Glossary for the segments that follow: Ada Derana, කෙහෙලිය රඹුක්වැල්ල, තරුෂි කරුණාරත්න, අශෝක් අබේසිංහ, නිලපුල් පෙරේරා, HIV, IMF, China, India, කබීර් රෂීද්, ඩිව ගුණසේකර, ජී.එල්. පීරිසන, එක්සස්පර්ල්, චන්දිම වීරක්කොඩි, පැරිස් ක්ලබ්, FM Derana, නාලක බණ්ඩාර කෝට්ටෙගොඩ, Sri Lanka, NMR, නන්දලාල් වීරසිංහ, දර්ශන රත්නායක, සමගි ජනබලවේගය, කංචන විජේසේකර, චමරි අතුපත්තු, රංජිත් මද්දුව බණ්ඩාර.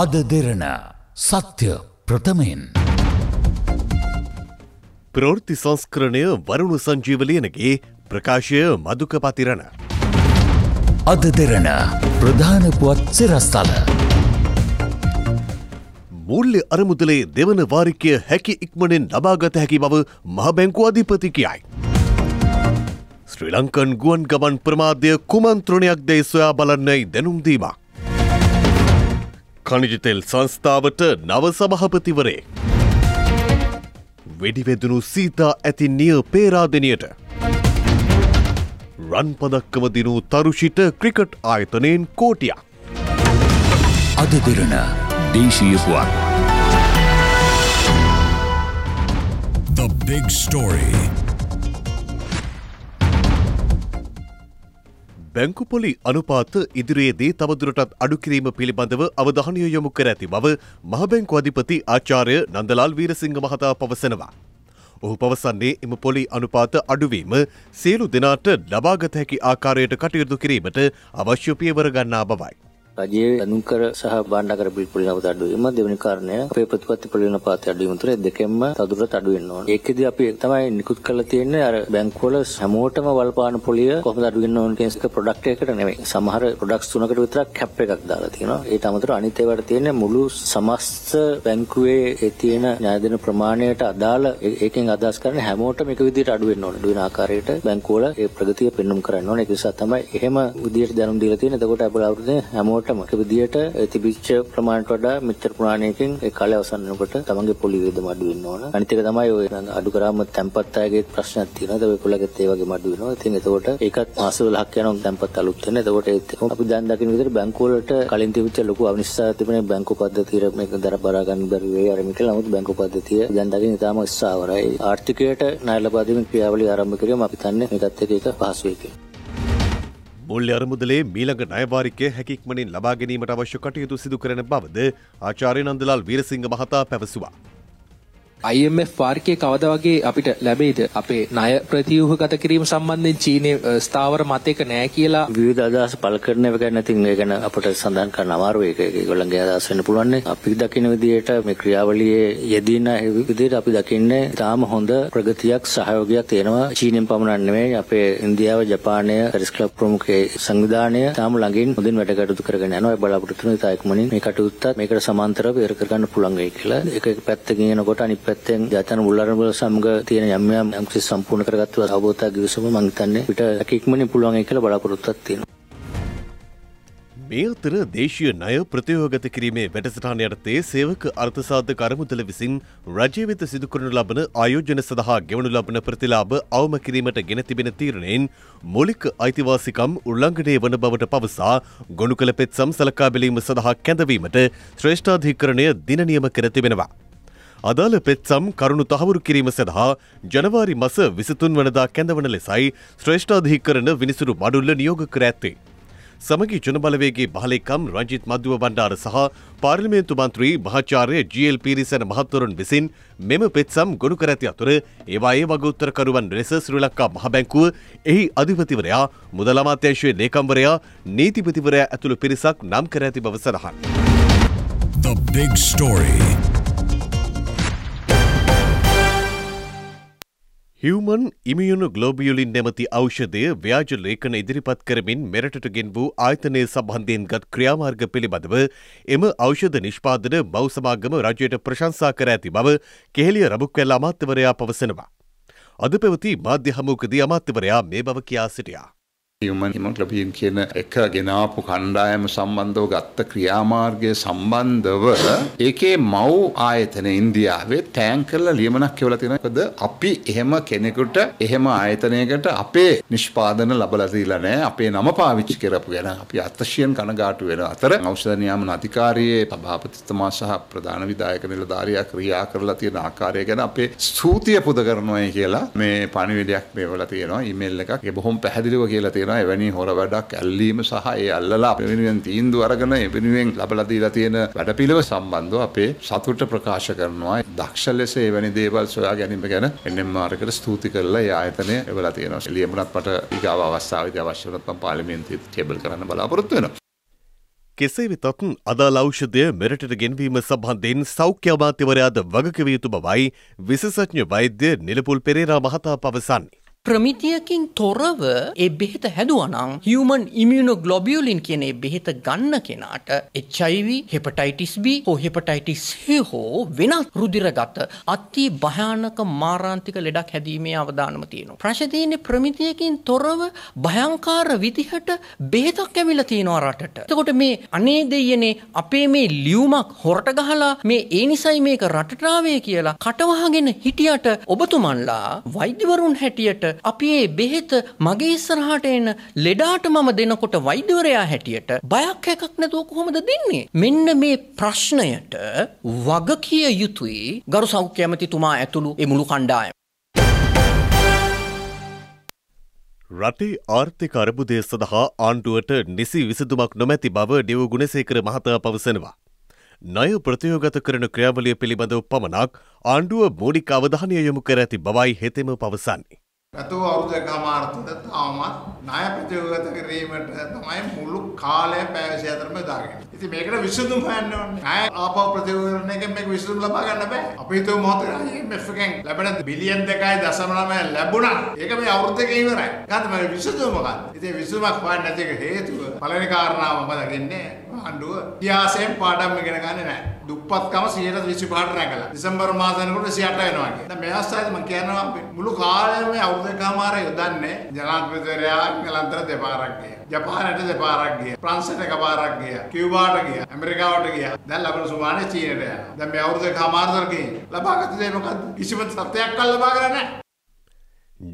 Ada Derana Satya Prathamen Pravrthi Sanskaranaye Varunu Sanjeevaliyage Prakashaya Maduka Patirana Ada Derana Pradhana Puwath Sirasthala Moolya Aramudale Devana Varikya Haki Ikmanen Labagata Haki Bawa Maha Banku Adhipati Kiyai Sri Lankan Guwan Gaman Pramadya Kumantranayak de Soya Balanne Denum Deemak කණිජතෙල් සංස්ථාවට නව සභාපතිවරේ වෙඩිවැදුණු සීතා ඇති නිය පේරාදෙනියට රන් පදක්කම දිනූ තරුෂිට cricket ආයතනයෙන් කෝටියක් අද දින දේශීය පුවත් The Big Story බැංකුපොලි අනුපාත ඉදිරියේදී තවදුරටත් අඩු කිරීම පිළිබඳව අවධානය යොමු කර ඇති බව මහ බැංකු අධිපති ආචාර්ය නන්දලාල් වීරසිංහ මහතා පවසනවා. ඔහු පවසන්නේ එම පොලි අනුපාත අඩුවීම සියලු දෙනාට ලබාගත හැකි ආකාරයට කටයුතු කිරීමට අවශ්‍ය පියවර ගන්නා බවයි. රජයේ අනුකර සහ භාණ්ඩකර බිල් පොලි අනුපාත අඩුවීම දෙවෙනි කාරණය අපේ ප්‍රතිපත්ති පොලි අනුපාතය අඩුවීම තුළ දෙකෙන්ම තවදුරටත් අඩු වෙන්න ඕන. ඒකෙදී අපි තමයි නිකුත් කරලා තියෙන්නේ අර බැංකුවල හැමෝටම වල්පාන පොලිය කොහොමද අඩු වෙන්න ඕන කියන එක ප්‍රොඩක්ට් එකකට නෙමෙයි. සමහර ප්‍රොඩක්ට්ස් තුනකට විතරක් කැප් එකක් දාලා තියෙනවා. ඒට අමතරව අනිත් ඒවාට තියෙන්නේ මුළු සමස්ත බැංකුවේ තියෙන ණයදෙන ප්‍රමාණයට අදාළ ඒකෙන් අදහස් කරන්නේ හැමෝටම එක විදිහට අඩු වෙන්න ඕන. අඩු වෙන ආකාරයට බැංකුවල ඒ ප්‍රගතිය පෙන්වුම් කරන්න ඕන. ඒක නිසා තමයි එහෙම විදිහට දැනුම් දීලා තියෙන්නේ. එතකොට අපේ අවුරුද්දේ හැමෝටම විදියට තිබිච්ච ප්‍රමාණයට වඩා මෙච්චර ප්‍රමාණයකින් ඒ කාලය අවසන් වෙනකොට තමන්ගේ පොලි වේදම අඩු වෙන්න ඕන. අනිත් එක තමයි ඔය අඩු කරාම තැන්පත් අයගේ ප්‍රශ්නක් තියෙනවා. ඒගොල්ලන්ගේත් ඒ වගේම අඩු වෙනවා. ඉතින් එතකොට ඒකත් මාස 12ක් යනවා තැන්පත් අලුත් වෙන. එතකොට අපි දැන් දකින්න විදිහට බැංකු වලට කලින් තිබිච්ච ලොකු අවිනිශ්චිතතාවය තිබුණේ බැංකු පද්ධතිය මේක දරබරා ගන්න බැරි වෙයි. අර මේක නමුත් බැංකු පද්ධතිය දැන් දකින්න ඉතාම ස්ථාවරයි. ආර්ථිකයට ණය ලබා දීමේ ක්‍රියාවලිය ආරම්භ කිරීම අපි තන්නේ මේකත් එක්ක පහසු වෙයි කියලා. මුල්‍ය අරමුදලේ මීළඟ ණයවාරිකය හැකික්මනින් ලබා ගැනීමට අවශ්‍ය කටයුතු සිදු කරන බවද ආචාර්ය නන්දලාල් වීරසිංහ මහතා පැවසුවා. IMF වාර්කයේ කවදා වගේ අපිට ලැබෙයිද අපේ ණය ප්‍රතිව්‍යුහගත කිරීම සම්බන්ධයෙන් චීනයේ ස්ථාවර මතයක නැහැ කියලා විවිධ අදහස් පළ කරන එක ගැන ඉතින් ඒ ගැන අපට සඳහන් කරන්න අමාරුයි. ඒක ඒගොල්ලන්ගේ අදහස් වෙන්න පුළුවන්. අපි දකින විදිහට මේ ක්‍රියාවලියේ යෙදෙන විදිහට අපි දකින්නේ තාම හොඳ ප්‍රගතියක් සහයෝගයක් තියෙනවා. චීනෙන් පමණක් නෙමෙයි අපේ ඉන්දියාව, ජපානය, පැරිස් ක්ලබ් ප්‍රමුඛ සංවිධානය තාම ළඟින් හොඳින් වැඩ කටයුතු කරගෙන යනවා. ඒ බලාපොරොත්තු වෙන තායකමනින් මේ කටයුත්තත් මේකට සමාන්තරව පෙර කරගන්න පුළුවන් වෙයි කියලා. ඒක එක පැත්තකින් එනකොට අනිත් පැත්තෙන් ජාතන මුල්ලරමුල සමග තියෙන යම් අංශ සම්පූර්ණ කරගත්තු අවබෝධය ගිවිසුම මම හිතන්නේ පිට හැකියක්මනේ පුළුවන් ඒ කියලා බලාපොරොත්තුක් තියෙනවා. මේ අතර දේශීය ණය ප්‍රතිව්‍යුහගත කිරීමේ වැඩසටහන යටතේ සේවක අර්ථසාධක අරමුදල විසින් රජය වෙත සිදු කරනු ලබන ආයෝජන සඳහා ගෙවනු ලබන ප්‍රතිලාභ අවම කිරීමට ගෙන තිබෙන තීරණයෙන් මූලික අයිතිවාසිකම් උල්ලංඝනය වන බවට පවසා ගොනු කළ පෙත්සම් සලකා බැලීම සඳහා කැඳවීමට ශ්‍රේෂ්ඨාධිකරණය දින නියම කර තිබෙනවා. අදාළ පෙත්සම් කරුණු තහවුරු කිරීම සඳහා ජනවාරි මස 23 වනදා කැඳවන ලෙසයි ශ්‍රේෂ්ඨාධිකරණ විනිසුරු මඩුල්ල නියෝග කර ඇත්තේ. සමගි ජනබලවේගයේ බහලේකම් රංජිත් මද්දුව බණ්ඩාර සහ පාර්ලිමේන්තු මන්ත්‍රී මහාචාර්ය ජී.එල්. පීරිසන මහත්වරුන් විසින් මෙම පෙත්සම් ගොනු කර ඇති අතර ඒවායේ වගඋත්තරකරුවන් ලෙස ශ්‍රී ලංකා මහ බැංකුව, එහි අධිපතිවරයා, මුදල් අමාත්‍යාංශයේ ලේකම්වරයා, නීතිපතිවරයා ඇතුළු පිරිසක් නම් කර ඇති බව සඳහන්. The Big Story human immunoglobulin නැමැති ඖෂධය ව්‍යාජ ලේඛන ඉදිරිපත් කරමින් මෙරටට ගෙන් වූ ආයතනය සම්බන්ධයෙන් ගත් ක්‍රියාමාර්ග පිළිබඳව එම ඖෂධ නිෂ්පාදන බහු සමාගම රජයට ප්‍රශංසා කර ඇති බව කෙහෙලිය රඹුක්වැල්ල අමාත්‍යවරයා පවසනවා. අද පැවති මාධ්‍ය හමුවකදී අමාත්‍යවරයා මේ බව කියා සිටියා. හියුමන් හිමොග්ලොබින් කියන එක ගෙනාපු කණ්ඩායම සම්බන්ධව ගත්ත ක්‍රියාමාර්ගය සම්බන්ධව ඒකේ මව් ආයතන ඉන්දියාවේ තෑන්ක් කරලා ලියමනක් කියවලා තියෙනකද අපි එහෙම කෙනෙකුට එහෙම ආයතනයකට අපේ නිෂ්පාදන ලැබලා දීලා නැහැ. අපේ නම පාවිච්චි කරපු ගැන අපි අතිශයින් කනගාටු වෙන අතර ඖෂධ නියාමන අධිකාරියේ සභාපතිතුමා සහ ප්‍රධාන විධායක නිලධාරියා ක්‍රියා කරලා තියෙන ආකාරය ගැන අපේ ස්තුතිය පුද කරනවායි කියලා මේ පණිවිඩයක් මේවලා තියෙනවා. ඊමේල් එකක් ඒ බොහොම පැහැදිලිව කියලා තියෙනවා. එවැනි හොර වැඩක් ඇල්ලීම සහ ඒ අල්ලලා වෙනුවෙන් තීන්දුව අරගෙන ඒ වෙනුවෙන් ලබලා දීලා තියෙන වැඩපිළිවෙල සම්බන්ධව අපේ සතුට ප්‍රකාශ කරනවා. දක්ෂ ලෙස එවැනි දේවල් සොයා ගැනීම ගැන NMR එකට ස්තුති කරලා ඒ ආයතනය එවලා තියෙනවා. ලියමුණත් මට ඊගාව අවස්ථාවේදී අවශ්‍ය වුණොත් මම පාර්ලිමේන්තුවේ ටේබල් කරන්න බලාපොරොත්තු වෙනවා. කෙසේ වෙතත් අදාළ ඖෂධය මෙරටට ගෙන්වීම සම්බන්ධයෙන් සෞඛ්‍ය අමාත්‍යවරයාද වගකිව යුතු බවයි විශේෂඥ වෛද්‍ය නිලපුල් පෙරේරා මහතා පවසන්නේ. ප්‍රමිතියකින් තොරව ඒ බෙහෙත හැදුවා නම් human immunoglobulin කියන ඒ බෙහෙත ගන්න කෙනාට HIV, hepatitis B හෝ hepatitis C හෝ වෙනත් රුධිරගත අති භයානක මාරාන්තික ලෙඩක් හැදීමේ අවදානම තියෙනවා. ප්‍රශ්නේ තියෙන්නේ ප්‍රමිතියකින් තොරව භයානකාර විදිහට බෙහෙතක් ලැබිලා තියෙනවා රටට. එතකොට මේ අනේ දෙයනේ අපේ මේ ලියුමක් හොරට ගහලා මේ ඒ නිසයි මේක රටට ආවේ කියලා කටවහගෙන හිටියට ඔබතුමන්ලා වෛද්‍යවරුන් හැටියට අපේ බෙහෙත මගේ ඉස්සරහට එන ලෙඩාට මම දෙනකොට වෛද්‍යවරයා හැටියට බයක් එකක් නැතුව කොහොමද දෙන්නේ? මෙන්න මේ ප්‍රශ්නයට වගකිය යුතුයි ගරු සෞඛ්‍ය ඇමතිතුමා ඇතුළු ඒ මුළු කණ්ඩායම. රටේ ආර්ථික අර්බුදය සඳහා ආණ්ඩුවට නිසි විසඳුමක් නොමැති බව ඩිව ගුණසේකර මහතා පවසනවා. ණය ප්‍රතියෝගත කරන ක්‍රියාවලිය පිළිබඳව පමණක් ආණ්ඩුව මූලික අවධානය යොමු කර ඇති බවයි හෙතෙම පවසන්නේ. ඇතුව අවුරුදු කමාර්ථද තාමත් ණය ප්‍රතියෝගත කිරීමට තමයි මුළු කාලය පැවසි අතරම දාගෙන. ඉතින් මේකට විසඳුම් හොයන්න ඕනේ. ණය ආපහු ප්‍රතිවර්ණය එකෙන් මේක විසඳුම් ලබා ගන්න බෑ. අපි හිතුව මොහොතේ IMF එකෙන් ලැබෙන බිලියන් 2.9 ලැබුණා. ඒක මේ අවුරුද්දක ඉවරයි. ගන්න මේ විසඳුම මොකක්ද? ඉතින් විසඳුමක් හොයන්න නැති එක හේතුව පළවෙනි කාරණාව මම දකින්නේ ආණ්ඩුව ඉතිහාසයෙන් පාඩම් ඉගෙන ගන්නේ නැහැ. දුප්පත්කම 125ට නැගලා දෙසැම්බර් මාසෙ වෙනකොට 108 වෙනවා කියන්නේ. දැන් මේ අවස්ථාවේදී මම කියනවා මුළු කාලයම අවුරුදු කාමාර යොදන්නේ ජනාධිපතිවරයා කලන්තර දෙපාරක් ගියා. ජපානයට දෙපාරක් ගියා. ප්‍රංශයට එකපාරක් ගියා. කියුබාට ගියා. ඇමරිකාවට ගියා. දැන් ලබන සුමානේ චීනට යනවා. දැන් මේ අවුරුද්දේ කාමාරතර ගිහින් ලබාගත දේ මොකද්ද? කිසිම සත්‍යයක්වත් ලබා ගන්න නැහැ.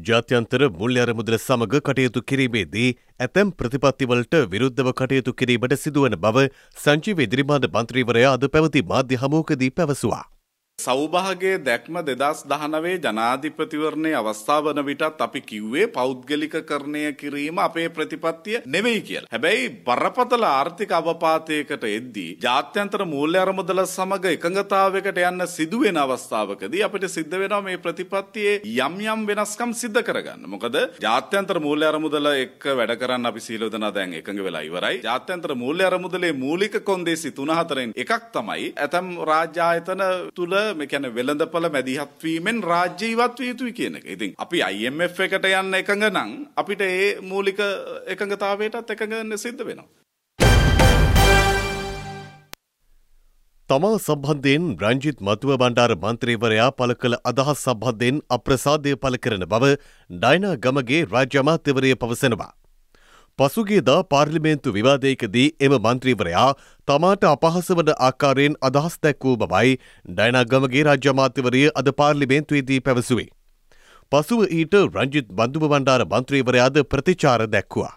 ජාත්‍යන්තර මුල්‍ය අරමුදල සමග කටයුතු කිරීමේදී ඇතැම් ප්‍රතිපත්තිවලට විරුද්ධව කටයුතු කිරීමට සිදුවන බව සංජීව ඉදිරිමාන මන්ත්‍රීවරයා අද පැවති මාධ්‍ය හමුවකදී පැවසුවා. සෞභාගයේ දැක්ම 2019 ජනාධිපතිවරණයේ අවස්ථාව වන විටත් අපි කිව්වේ පෞද්ගලිකකරණය කිරීම අපේ ප්‍රතිපත්තිය නෙමෙයි කියලා. හැබැයි බරපතල ආර්ථික අවපාතයකට එද්දී ජාත්‍යන්තර මූල්‍ය අරමුදල සමග එකඟතාවයකට යන්න සිදුවෙන අවස්ථාවකදී අපිට සිද්ධ වෙනවා මේ ප්‍රතිපත්තියේ යම් යම් වෙනස්කම් සිද්ධ කරගන්න. මොකද ජාත්‍යන්තර මූල්‍ය අරමුදල එක්ක වැඩ කරන්න අපි සීලෝදනා දැන් එකඟ වෙලා ඉවරයි. ජාත්‍යන්තර මූල්‍ය අරමුදලේ මූලික කොන්දේසි 3-4න් එකක් තමයි ඇතම් රාජ්‍ය ආයතන තුල මේ කියන්නේ වෙළඳපළ මැදිහත් වීමෙන් රාජ්‍ය ඉවත් විය යුතුයි කියන එක. ඉතින් අපි IMF එකට යන්න එකඟ නම් අපිට ඒ මූලික එකඟතාවයටත් එකඟ වෙන්න සිද්ධ වෙනවා. තමා සම්බන්ධයෙන් රංජිත් මතුව බණ්ඩාර මන්ත්‍රීවරයා පළ කළ අදහස් සම්බන්ධයෙන් අප්‍රසාදය පළ කරන බව ඩයිනා ගමගේ රාජ්‍ය අමාත්‍යවරය පවසනවා. පසුගියදා පාර්ලිමේන්තු විවාදයකදී එම මන්ත්‍රීවරයා තමාට අපහාස වන ආකාරයෙන් අදහස් දැක්වූ බවයි ඩයනා ගමගේ රාජ්‍ය අමාත්‍යවරිය අද පාර්ලිමේන්තුවේදී පැවසුවේ. පසුව ඊට රංජිත් බන්දුම බණ්ඩාර මන්ත්‍රීවරයාද ප්‍රතිචාර දැක්වුවා.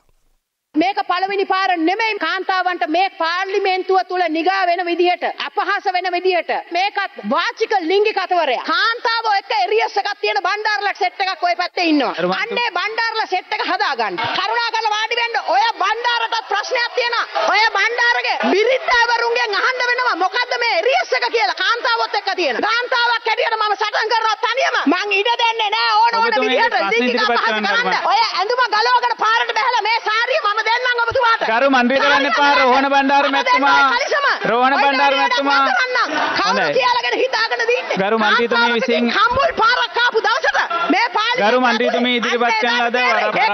මේක පළවෙනි පාර නෙමෙයි කාන්තාවන්ට මේ පාර්ලිමේන්තුව තුල නිගා වෙන විදිහට අපහාස වෙන විදිහට මේකත් වාචික ලිංගික අතවරය. කාන්තාවෝ එක්ක එරියස් එකක් තියෙන බණ්ඩාරලා සෙට් එකක් ඔය පැත්තේ ඉන්නවා. අන්නේ බණ්ඩාරලා සෙට් එක හදා ගන්න. කරුණාකරලා වාඩි වෙන්න. ඔය බණ්ඩාරටත් ප්‍රශ්නයක් තියෙනවා. ඔය බණ්ඩාරගේ බිරිද්දවරුන්ගෙන් අහන්න වෙනවා මොකද්ද මේ එරියස් එක කියලා කාන්තාවොත් එක්ක තියෙන. කාන්තාවක් හැටියට මම සටන් කරනවා තනියම. මං ඉඩ දෙන්නේ නැහැ ඕන විදිහට ලිංගික අපහාස කරන්න. ඔය ඇඳුම ගලවගෙන පාරට බහලා මේ සාරිය මම ගරු මන්ත්‍රීවරයා රෝහණ බණ්ඩාර මැතිතුමා ගරු මන්ත්‍රීතුමිය විසින් ගරු මන්ත්‍රීතුමිය ඉදිරිපත් කරන ලද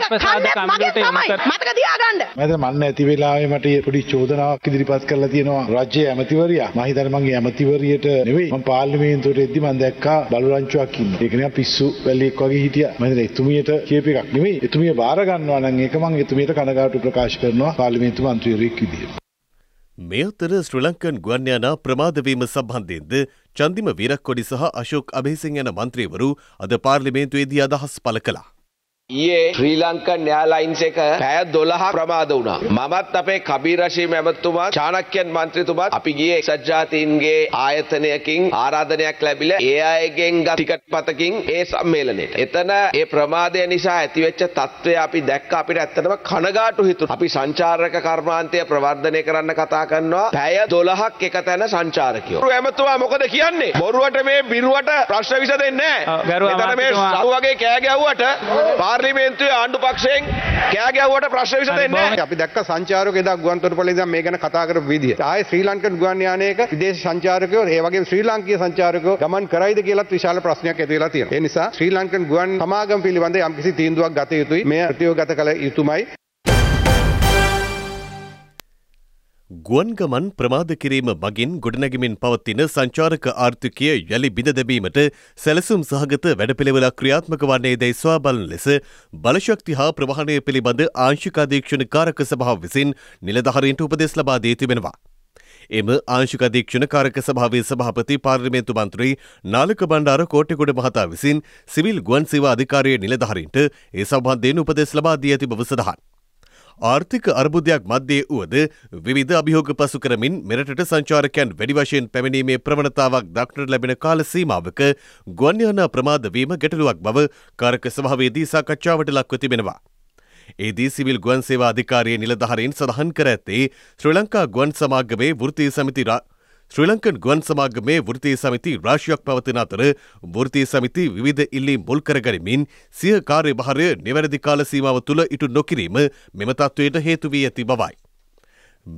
වරප්‍රසාද කමිටුවට යොමු කර මතක තියාගන්න. මම මන්නේ ඇති වෙලාවේ මට පොඩි චෝදනාවක් ඉදිරිපත් කරලා තියෙනවා රාජ්‍ය ඇමතිවරියා. මම හිතන්නේ මගේ ඇමතිවරියට නෙවෙයි මම පාර්ලිමේන්තුවට එද්දි මම දැක්කා බලුරංචුවක් ඉන්නේ. ඒක නිකන් පිස්සු වැලියෙක් වගේ හිටියා. මම හිතන්නේ එතුමියට කියපු එකක් නෙවෙයි. එතුමිය බාර ගන්නවා නම් ඒක මම එතුමියට කනගාටු ප්‍රකාශ කරනවා පාර්ලිමේන්තු මන්ත්‍රීවරියක් විදියට. මේ අතර ශ්‍රී ලංකන් ගුවන්යානා ප්‍රමාදවීම සම්බන්ධයෙන්ද චන්දිම වීරක්කොඩි සහ අශෝක් අබේසිංහ යන මන්ත්‍රීවරු අද පාර්ලිමේන්තුවේදී අදහස් පළ කළා. ඊයේ ශ්‍රී ලංකන් එයාලයින්ස් එක පැය 12 ප්‍රමාද වුණා. මමත් අපේ කබීර් රෂීද් මැතිතුමා චාණක්‍යන් මන්ත්‍රීතුමාත් අපි ගියේ එක්සත් ජාතීන්ගේ ආයතනයකින් ආරාධනයක් ලැබිලා ඒ අයගෙන් ගත් ටිකට් පතකින් ඒ සම්මේලනෙට. එතන ඒ ප්‍රමාදය නිසා ඇතිවෙච්ච තත්ත්වය අපි දැක්කා. අපිට ඇත්තටම කනගාටු හිතුණා. අපි සංචාරක කර්මාන්තය ප්‍රවර්ධනය කරන්න කතා කරනවා. පැය 12ක් එක තැන සංචාරකයෝ. මැතිතුමා මොකද කියන්නේ? බොරුවට මේ බිරුවට ප්‍රශ්න විසඳෙන්නේ නැහැ. එතන මේ සරු වගේ කෑ ගැහුවට පාර්ලිමේන්තුවේ ආණ්ඩු පක්ෂයෙන් කෑ ගැහුවට ප්‍රශ්න විසඳෙන්නේ නැහැ. අපි දැක්ක සංචාරකයෝ එදා ගුවන්තොටුපළේ ඉඳන් මේ ගැන කතා කරපු විදිය. ආයේ ශ්‍රී ලංකන් ගුවන් යානයක විදේශ සංචාරකයෝ ඒ වගේම ශ්‍රී ලාංකීය සංචාරකයෝ ගමන් කරයිද කියලාත් විශාල ප්‍රශ්නයක් ඇති වෙලා තියෙනවා. ඒ නිසා ශ්‍රී ලංකන් ගුවන් සමාගම පිළිබඳ යම්කිසි තීන්දුවක් ගත යුතුයි. මේ ප්‍රතිවගත කළ යුතුමයි. ගුවන් ගමන් ප්‍රමාද කිරීම මගින් ගොඩනැගෙමින් පවතින සංචාරක ආර්ථිකය යළි බිඳ දැමීමට සැලසුම් සහගත වැඩපිළිවෙලක් ක්‍රියාත්මක වන්නේදැයි සොයා බලන ලෙස බලශක්ති හා ප්‍රවාහනය පිළිබඳ ආංශික අධීක්ෂණ කාරක සභාව විසින් නිලධාරීන්ට උපදෙස් ලබා දී තිබෙනවා. එම ආංශික අධීක්ෂණ කාරක සභාවේ සභාපති පාර්ලිමේන්තු මන්ත්‍රී නාලක බණ්ඩාර කෝට්ටෙගොඩ මහතා විසින් සිවිල් ගුවන් සේවා අධිකාරියේ නිලධාරීන්ට ඒ සම්බන්ධයෙන් උපදෙස් ලබා දී ඇති බව සඳහන්. ආර්ථික අර්බුදයක් මධ්‍යයේ වුවද විවිධ අභියෝග පසු කරමින් මෙරටට සංචාරකයන් වැඩි වශයෙන් පැමිණීමේ ප්‍රවණතාවක් දක්නට ලැබෙන කාල සීමාවක ගුවන් යානා ප්‍රමාද වීම ගැටලුවක් බව කාරක සභාවේදී සාකච්ඡාවට ලක්ව තිබෙනවා. ඒදී සිවිල් ගුවන් සේවා අධිකාරියේ නිලධාරීන් සඳහන් කර ඇත්තේ ශ්‍රී ලංකන් ගුවන් සමාගමේ වෘත්තීය සමිති රාශියක් පවතින අතර වෘත්තීය සමිති විවිධ ඉල්ලීම් මුල් කරගනිමින් සිය කාර්යභාරය නිවැරදි කාල සීමාව තුළ ඉටු නොකිරීම මෙම තත්ත්වයට හේතු වී ඇති බවයි.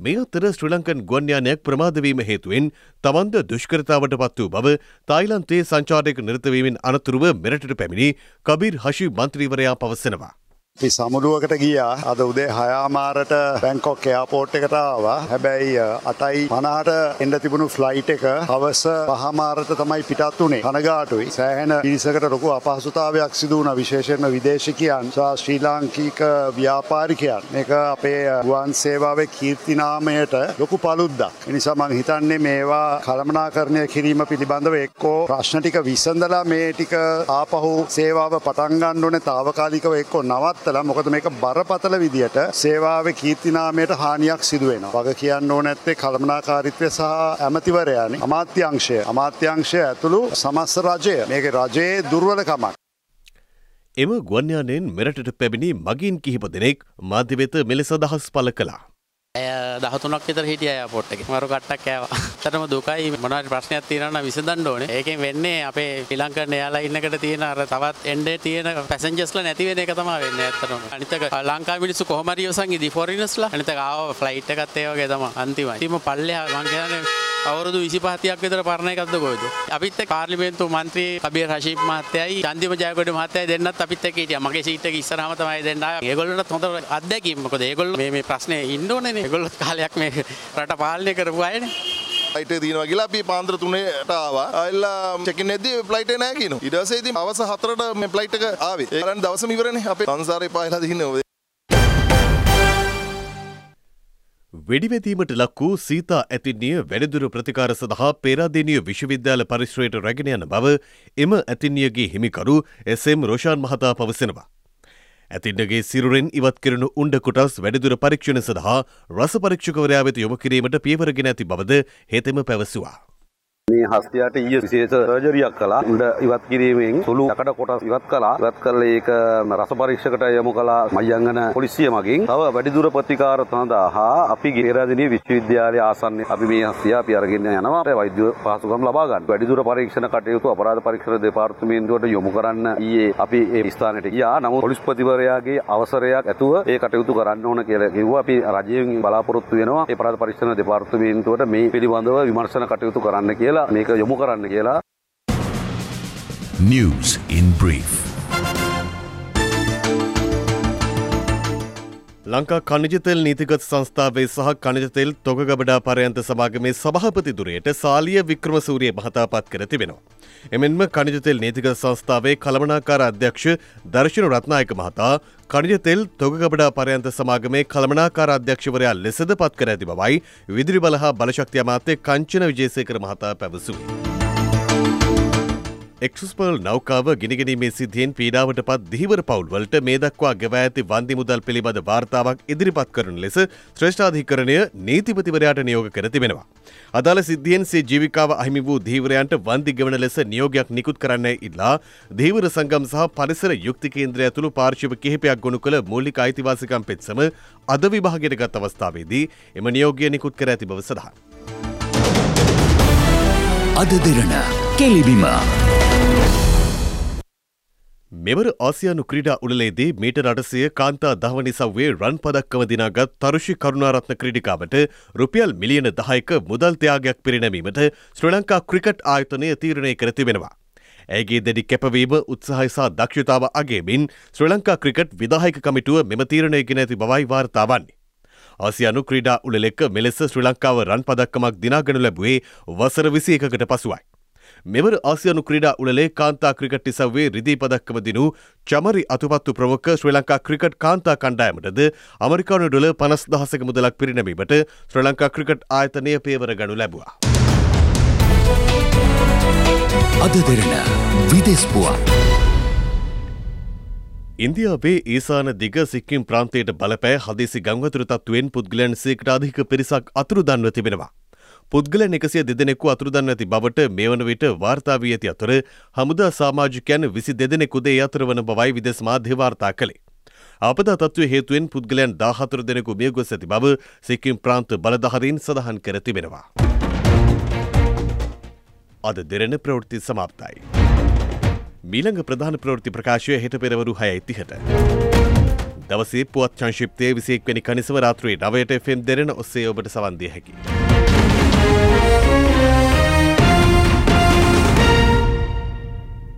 මේ අතර ශ්‍රී ලංකන් ගුවන් යානයක් ප්‍රමාද වීම හේතුවෙන් තමන්ද දුෂ්කරතාවට පත් වූ බව තායිලන්තයේ සංචාරයක නිරත වීමෙන් අනතුරුව මෙරටට පැමිණි කබීර් හෂි මන්ත්‍රීවරයා පවසනවා. අපි සමුළුවකට ගියා. අද උදේ 6:00ට බැංකොක් එයාපෝට් එකට ආවා. හැබැයි 8:50ට එන්න තිබුණු ෆ්ලයිට් එක හවස 5:00ට තමයි පිටත් වුනේ. කනගාටුයි. සෑහෙන පිරිසකට ලොකු අපහසුතාවයක් සිදු වුණා. විශේෂයෙන්ම විදේශිකයන් සහ ශ්‍රී ලාංකික ව්‍යාපාරිකයන්. මේක අපේ ගුවන් සේවාවේ කීර්ති නාමයට ලොකු පළුද්දක්. ඒ නිසා මම හිතන්නේ මේවා කළමනාකරණය කිරීම පිළිබඳව එක්කෝ ප්‍රශ්න ටික විසඳලා මේ ටික ආපහු සේවාව පටන් ගන්න ඕනේ తాවකාලිකව එක්කෝ නවත් මොකද මේක බරපතල විදියට සේවාවේ කීර්තිනාමයට හානියක් සිදු වෙනවා. වග කියන්න ඕන නැත්තේ කළමනාකාරීත්වය සහ ඇමතිවරයානි. අමාත්‍යාංශය ඇතුළු සමස්ත රජය. මේකේ රජයේ දුර්වලකමක්. එම ගුවන් යානයෙන් මෙරටට පැමිණි මගීන් කිහිප දෙනෙක් මාධ්‍ය වෙත මෙලෙස අදහස් පළ කළා. ඇය 13ක් විතර හිටියා එයාපෝට් එකේ. මරු කට්ටක් කෑවා. ඇත්තටම දුකයි. මොනවාරි ප්‍රශ්නයක් තියෙනවා නම් විසඳන්න ඕනේ. ඒකෙන් වෙන්නේ අපේ ශ්‍රී ලංකන් එයාලයින් එකට තියෙන අර තවත් එන්ඩේ තියෙන පැසෙන්ජර්ස්ලා නැති වෙන එක තමයි වෙන්නේ ඇත්තටම. අනිත් එක ලංකාවේ මිනිස්සු කොහොම හරි යොසන් ඉදි ෆොරිනර්ස්ලා. අනිත් එක ආව ෆ්ලයිට් එකත් ඒ වගේ තමයි අන්තිමයි. ඉතින් පල්ලෙහා මං කියන්නේ අවුරුදු 25ක් විතර පරණ එකක්ද කොයිද? අපිත් එක්ක පාර්ලිමේන්තු මන්ත්‍රී කබීර් හෂීම් මහත්තයයි චන්දිම ජයකොඩි මහත්තයයි දෙන්නත් අපිත් එක්ක හිටියා. මගේ සීට් එක ඉස්සරහම තමයි දෙන්න ආවේ. ඒගොල්ලන්ට හොඳ අත්දැකීමක්. මොකද ඒගොල්ලෝ මේ ප්‍රශ්නේ ඉන්න ඕනේ. ඒගොල්ලොත් කාලයක් මේ රට පාලනය කරපු අයනේ. ෆ්ලයිට් එක දිනනවා කියලා අපි පාන්දර 3ට ආවා. ආයෙලා චෙක් ඉන් එද්දී ෆ්ලයිට් එක නැහැ කියනවා. ඊට පස්සේ ඉතින් අවස 4ට මේ ෆ්ලයිට් එක ආවේ. ඒ කරන්නේ දවසම ඉවරනේ. අපේ සංසාරේ පායලා දිනනවා. වෙඩිවැදීමට ලක් වූ සීතා ඇතින්නිය වැඩිදුර ප්‍රතිකාර සඳහා පේරාදෙණිය විශ්වවිද්‍යාල පරිශ්‍රයට රැගෙන යන බව එම ඇතින්නියගේ හිමිකරු එස්.එම්. රෝෂාන් මහතා පවසනවා. ඇතින්නගේ සිරුරෙන් ඉවත් කරනු උණ්ඩ කොටස් වැඩිදුර පරීක්ෂණ සඳහා රස පරීක්ෂකවරයා වෙත යොමු කිරීමට පියවරගෙන ඇති බවද හෙතෙම පැවසුවා. මේ හස්තියට ඊයේ විශේෂ සර්ජරියක් කළා. උඩ ඉවත් කිරීමෙන් සුළු යකඩ කොටස් ඉවත් කළා. ඉවත් කළේ ඒක රස පරීක්ෂකට යොමු කළා මයංගන පොලිසිය මගින්. තව වැඩිදුර ප්‍රතිකාර සඳහා අපි ගේරාදෙණිය විශ්වවිද්‍යාලයේ ආසන්නයේ අපි මේ හස්තිය අපි අරගෙන යනවා. වෛද්‍ය පහසුකම් ලබා ගන්න. වැඩිදුර පරීක්ෂණ කටයුතු අපරාධ පරීක්ෂණ දෙපාර්තමේන්තුවට යොමු කරන්න ඊයේ අපි ඒ ස්ථානයට ගියා. නමුත් පොලිස්පතිවරයාගේ අවසරයක් ඇතුව ඒ කටයුතු කරන්න ඕන කියලා කිව්වා. අපි රජයෙන් බලාපොරොත්තු වෙනවා ඒ අපරාධ පරීක්ෂණ දෙපාර්තමේන්තුවට මේ පිළිබඳව විමර්ශන කටයුතු කරන්න කියලා. News in brief. ලංකා ඛනිජ තෙල් නීතිගත සංස්ථාවේ සහ ඛනිජ තෙල් තොග ගබඩා පරයන්ත සභාගමේ සභාපතිදුරයට සාලිය වික්‍රමසූරිය මහතා පත් කර තිබෙනවා. එමෙන්ම ඛනිජ තෙල් නීතිගත සංස්ථාවේ කළමනාකාර අධ්‍යක්ෂ දර්ශන රත්නායක මහතා ඛනිජ තෙල් තොග ගබඩා පරයන්ත සමාගමේ කළමනාකාර අධ්‍යක්ෂවරයා ලෙසද පත් කර ඇති බවයි විදුලි බල හා බලශක්ති අමාත්‍ය කංචන විජේසේකර මහතා පැවසුවේ. එක්සස්පර්ල් නෞකාව ගිනිගැනීමේ සිද්ධියෙන් පීඩාවට පත් දිහිවර පවුල්වලට මේ දක්වා ගෙවා ඇති වන්දි මුදල් පිළිබඳ වාර්තාවක් ඉදිරිපත් කරන ලෙස ශ්‍රේෂ්ඨාධිකරණය නීතිපතිවරයාට නියෝග කර තිබෙනවා. අදාළ සිද්ධියෙන් සිය ජීවිකාව අහිමි වූ දිහිවරයන්ට වන්දි ගෙවන ලෙස නියෝගයක් නිකුත් කරන්නයි ඉල්ලා දිහිවර සංගම් සහ පරිසර යුක්ති කේන්ද්‍රය ඇතුළු පාර්ශ්ව කිහිපයක් ගොනු කළ මූලික අයිතිවාසිකම් පෙත්සම අද විභාගයට ගත් අවස්ථාවේදී එම නියෝගය නිකුත් කර ඇති බව සඳහන්. අද දෙරණ කෙලිබිම මෙවර ආසියානු ක්‍රීඩා උළෙලේදී මීටර 800 කාන්තා දහවනි සව්වේ රන් පදක්කම දිනාගත් තරුෂි කරුණාරත්න ක්‍රීඩිකාවට රුපියල් මිලියන 10ක මුදල් ත්‍යාගයක් පිරිනැමීමට ශ්‍රී ලංකා ක්‍රිකට් ආයතනය තීරණය කර තිබෙනවා. ඇගේ දැඩි කැපවීම උත්සාහය සහ දක්ෂතාව අගයමින් ශ්‍රී ලංකා ක්‍රිකට් විධායක කමිටුව මෙම තීරණය ගෙන ඇති බවයි වාර්තා වන්නේ. ආසියානු ක්‍රීඩා උළෙලෙක මෙලෙස ශ්‍රී ලංකාව රන් පදක්කමක් දිනාගනු ලැබුවේ වසර 21කට පසුවයි. මෙවර ආසියානු ක්‍රීඩා උළෙලේ කාන්තා ක්‍රිකට් ඉසව්වේ රිදී පදක්කම දිනූ චමරි අතුපත්තු ප්‍රමුඛ ශ්‍රී ලංකා ක්‍රිකට් කාන්තා කණ්ඩායමටද ඇමරිකානු ඩොලර් 50000ක මුදලක් පිරිනැමීමට ශ්‍රී ලංකා ක්‍රිකට් ආයතනය පියවර ගනු ලැබුවා. අද දෙරණ විදේශ පුවත්. ඉන්දියාවේ ඊසාන දිග සික්කිම් ප්‍රාන්තයට බලපෑ හදිසි ගංවතුර තත්ත්වයෙන් පුද්ගලයන් 100කට අධික පිරිසක් අතුරුදන්ව තිබෙනවා. පුද්ගලයන් 102 දෙනෙකු අතුරුදන් ඇති බවට මේ වන විට වාර්තා වී ඇති අතර හමුදා සමාජිකයන් 22 දෙනෙකුද ඒ අතර වන බවයි විදේශ මාධ්‍ය වාර්තා කළේ. ආපදා තත්ත්වයේ හේතුවෙන් පුද්ගලයන් 14 දෙනෙකු මිය ගොස් ඇති බව සික්කිම් ප්‍රාන්ත බලධාරීන් සඳහන් කර තිබෙනවා. අද දෙරණ ප්‍රවෘත්ති සමාප්තයි. මීළඟ ප්‍රධාන ප්‍රවෘත්ති ප්‍රකාශය හෙට පෙරවරු 6:30ට. දවසේ පුවත් සංක්ෂිප්තයේ 21 වෙනි කනිසම රාත්‍රියේ 9ට FM දෙරණ ඔස්සේ ඔබට සවන් දිය හැකියි.